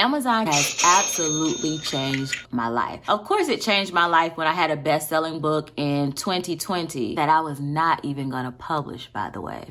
Amazon has absolutely changed my life. Of course, it changed my life when I had a best-selling book in 2020 that I was not even gonna publish, by the way.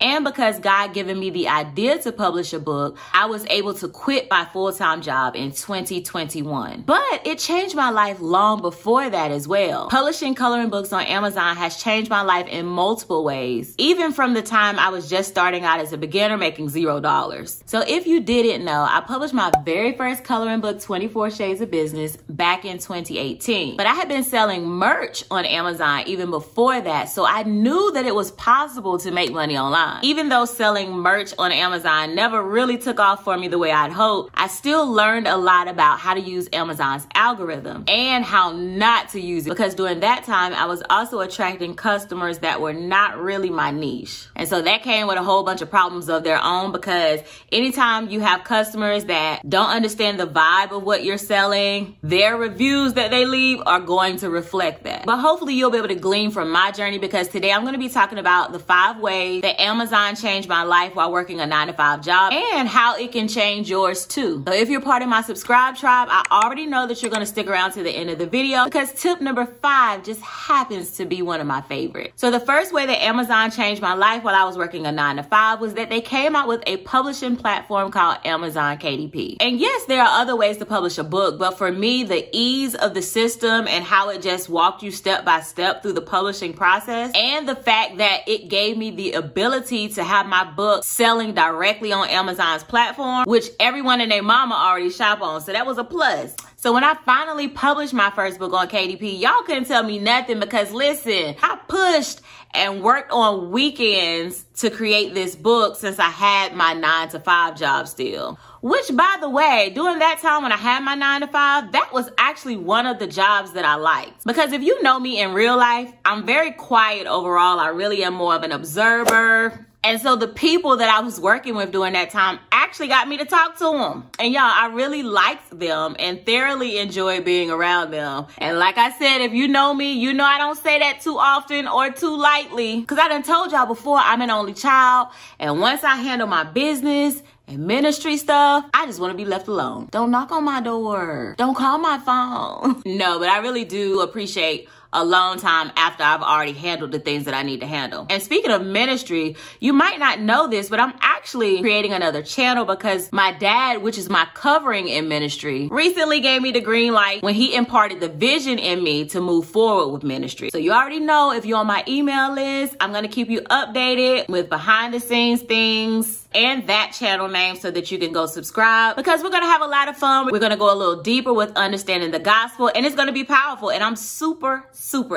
And because God given me the idea to publish a book, I was able to quit my full-time job in 2021. But it changed my life long before that as well. Publishing coloring books on Amazon has changed my life in multiple ways, even from the time I was just starting out as a beginner making $0. So if you didn't know, I published my very first coloring book, 24 Shades of Business, back in 2018. But I had been selling merch on Amazon even before that, so I knew that it was possible to make money online. Even though selling merch on Amazon never really took off for me the way I'd hoped, I still learned a lot about how to use Amazon's algorithm and how not to use it, because during that time, I was also attracting customers that were not really my niche. And so that came with a whole bunch of problems of their own, because anytime you have customers that don't understand the vibe of what you're selling, their reviews that they leave are going to reflect that. But hopefully you'll be able to glean from my journey, because today I'm going to be talking about the 5 ways that Amazon changed my life while working a 9-to-5 job, and how it can change yours too. So if you're part of my subscribe tribe, I already know that you're gonna stick around to the end of the video, because tip number 5 just happens to be one of my favorites. So the first way that Amazon changed my life while I was working a 9-to-5 was that they came out with a publishing platform called Amazon KDP. And yes, there are other ways to publish a book, but for me, the ease of the system and how it just walked you step by step through the publishing process, and the fact that it gave me the ability to have my book selling directly on Amazon's platform, which everyone and their mama already shop on, so that was a plus. So when I finally published my first book on KDP, y'all couldn't tell me nothing, because listen, I pushed and worked on weekends to create this book since I had my 9-to-5 job still. Which, by the way, during that time when I had my 9-to-5, that was actually one of the jobs that I liked. Because if you know me in real life, I'm very quiet overall. I really am more of an observer. And so the people that I was working with during that time actually got me to talk to them. And y'all, I really liked them and thoroughly enjoyed being around them. And like I said, if you know me, you know I don't say that too often or too lightly. Because I done told y'all before, I'm an only child. And once I handle my business and ministry stuff, I just want to be left alone. Don't knock on my door. Don't call my phone. No, but I really do appreciate a long time after I've already handled the things that I need to handle. And speaking of ministry, you might not know this, but I'm actually creating another channel, because my dad, which is my covering in ministry, recently gave me the green light when he imparted the vision in me to move forward with ministry. So you already know, if you're on my email list, I'm gonna keep you updated with behind the scenes things and that channel name, so that you can go subscribe, because we're gonna have a lot of fun. We're gonna go a little deeper with understanding the gospel, and it's gonna be powerful, and I'm super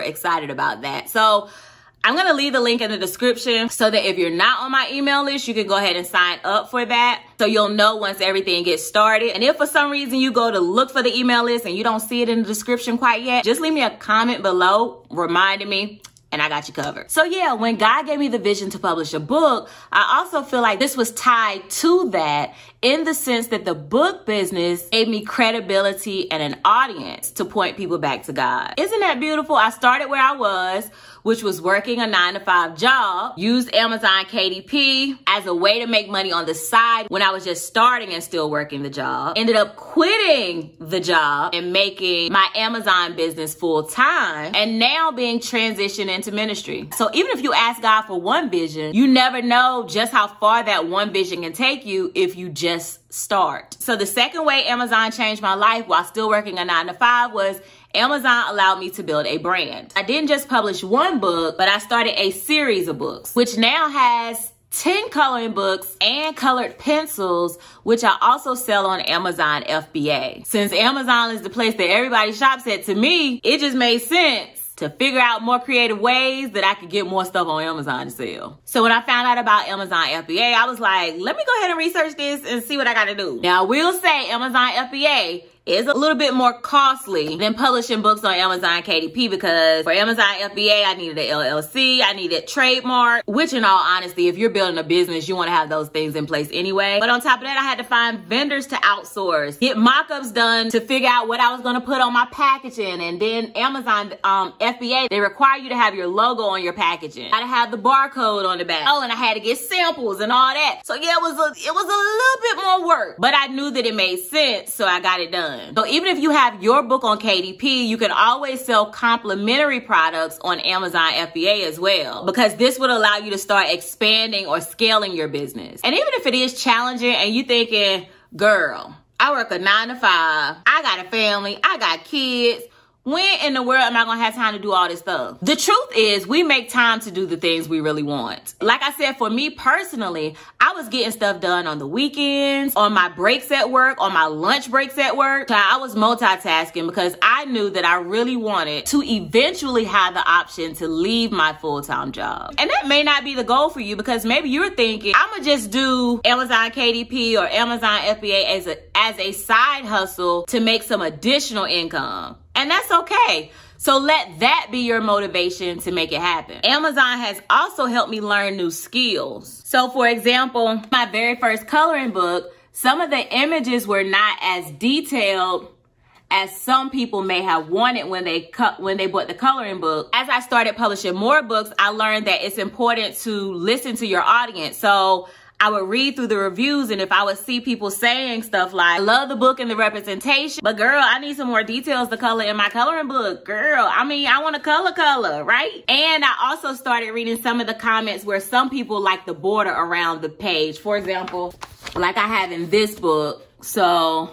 excited about that. So I'm gonna leave the link in the description, so that if you're not on my email list, you can go ahead and sign up for that, so you'll know once everything gets started. And if for some reason you go to look for the email list and you don't see it in the description quite yet, just leave me a comment below reminding me, and I got you covered. So yeah, when God gave me the vision to publish a book, I also feel like this was tied to that, in the sense that the book business gave me credibility and an audience to point people back to God. Isn't that beautiful? I started where I was, which was working a 9-to-5 job, used Amazon KDP as a way to make money on the side when I was just starting and still working the job, ended up quitting the job and making my Amazon business full time, and now being transitioned into ministry. So even if you ask God for one vision, you never know just how far that one vision can take you if you just start. So the second way Amazon changed my life while still working a 9-to-5 was Amazon allowed me to build a brand. I didn't just publish one book, but I started a series of books, which now has 10 coloring books and colored pencils, which I also sell on Amazon FBA. Since Amazon is the place that everybody shops at, to me, it just made sense to figure out more creative ways that I could get more stuff on Amazon to sell. So when I found out about Amazon FBA, I was like, let me go ahead and research this and see what I gotta do. Now I will say Amazon FBA is a little bit more costly than publishing books on Amazon KDP, because for Amazon FBA, I needed an LLC, I needed trademark, which in all honesty, if you're building a business, you want to have those things in place anyway. But on top of that, I had to find vendors to outsource, get mock-ups done to figure out what I was going to put on my packaging. And then Amazon FBA, they require you to have your logo on your packaging. I had to have the barcode on the back. Oh, and I had to get samples and all that. So yeah, it was a little bit more work, but I knew that it made sense, so I got it done. So even if you have your book on KDP, you can always sell complimentary products on Amazon FBA as well, because this would allow you to start expanding or scaling your business. And even if it is challenging and you thinking, girl, I work a 9-to-5, I got a family, I got kids, when in the world am I gonna have time to do all this stuff? The truth is, we make time to do the things we really want. Like I said, for me personally, I was getting stuff done on the weekends, on my breaks at work, on my lunch breaks at work. So I was multitasking because I knew that I really wanted to eventually have the option to leave my full-time job. And that may not be the goal for you, because maybe you're thinking, I'm gonna just do Amazon KDP or Amazon FBA as a side hustle to make some additional income. And that's okay. So let that be your motivation to make it happen. Amazon has also helped me learn new skills. So for example, my very first coloring book, some of the images were not as detailed as some people may have wanted when they bought the coloring book. As I started publishing more books, I learned that it's important to listen to your audience. So I would read through the reviews, and if I would see people saying stuff like, I love the book and the representation, but girl, I need some more details to color in my coloring book. Girl, I mean, I want to color, right? And I also started reading some of the comments where some people like the border around the page. For example, like I have in this book. So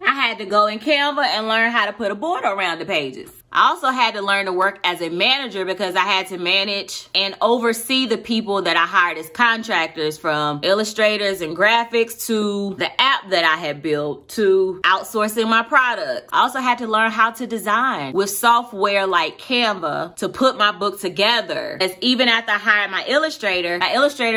I had to go in Canva and learn how to put a border around the pages. I also had to learn to work as a manager, because I had to manage and oversee the people that I hired as contractors, from illustrators and graphics to the app that I had built to outsourcing my products. I also had to learn how to design with software like Canva to put my book together. As even after I hired my illustrator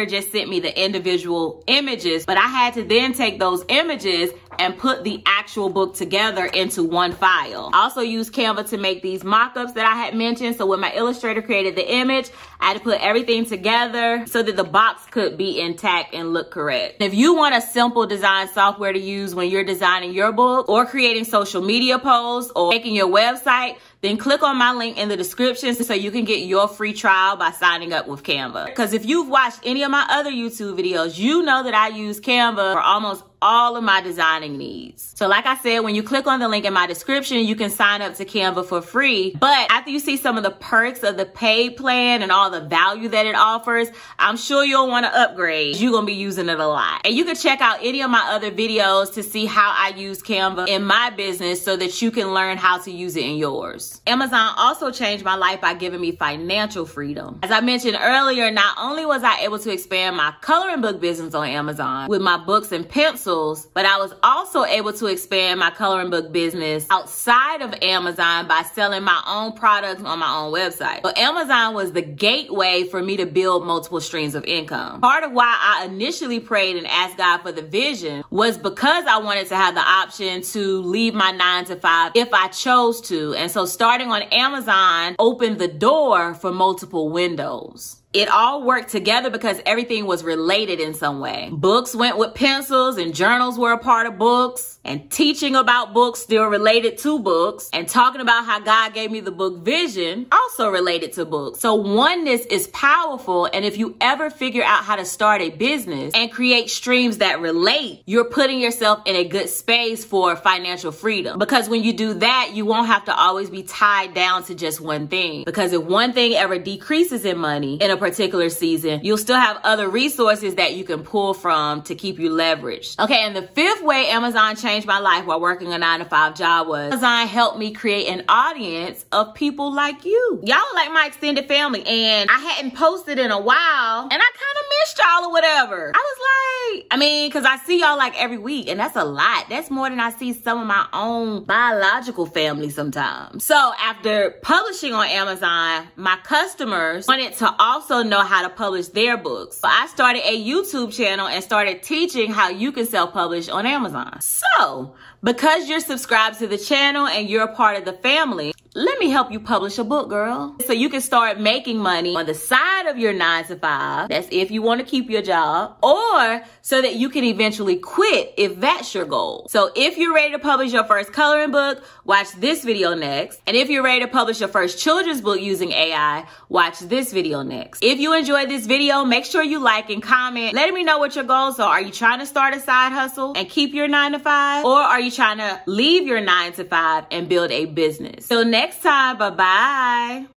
just sent me the individual images, but I had to then take those images and put the actual book together into one file. I also used Canva to make these mock-ups that I had mentioned. So when my illustrator created the image, I had to put everything together so that the box could be intact and look correct. If you want a simple design software to use when you're designing your book or creating social media posts or making your website, then click on my link in the description so you can get your free trial by signing up with Canva. Because if you've watched any of my other YouTube videos, you know that I use Canva for almost all of my designing needs. So like I said, when you click on the link in my description, you can sign up to Canva for free. But after you see some of the perks of the paid plan and all the value that it offers, I'm sure you'll want to upgrade. You're going to be using it a lot. And you can check out any of my other videos to see how I use Canva in my business so that you can learn how to use it in yours. Amazon also changed my life by giving me financial freedom. As I mentioned earlier, not only was I able to expand my coloring book business on Amazon with my books and pencils, but I was also able to expand my coloring book business outside of Amazon by selling my own products on my own website. So Amazon was the gateway for me to build multiple streams of income. Part of why I initially prayed and asked God for the vision was because I wanted to have the option to leave my 9-to-5 if I chose to. And so starting on Amazon opened the door for multiple windows. It all worked together because everything was related in some way. Books went with pencils, and journals were a part of books, and teaching about books still related to books, and talking about how God gave me the book vision also related to books. So oneness is powerful, and if you ever figure out how to start a business and create streams that relate, you're putting yourself in a good space for financial freedom. Because when you do that, you won't have to always be tied down to just one thing. Because if one thing ever decreases in money in a particular season, you'll still have other resources that you can pull from to keep you leveraged. Okay, and the fifth way Amazon changed my life while working a 9-to-5 job was Amazon helped me create an audience of people like you. Y'all like my extended family, and I hadn't posted in a while, and I kind of missed y'all or whatever. I was like, I mean, because I see y'all like every week, and that's a lot. That's more than I see some of my own biological family sometimes. So after publishing on Amazon, my customers wanted to also know how to publish their books. So I started a YouTube channel and started teaching how you can self-publish on Amazon. So because you're subscribed to the channel and you're a part of the family, let me help you publish a book, girl. So you can start making money on the side of your 9-to-5. That's if you want to keep your job, or so that you can eventually quit if that's your goal. So if you're ready to publish your first coloring book, watch this video next. And if you're ready to publish your first children's book using AI, watch this video next. If you enjoyed this video, make sure you like and comment. Let me know what your goals are. Are you trying to start a side hustle and keep your 9-to-5? Or are you trying to leave your 9-to-5 and build a business? So next time, bye-bye.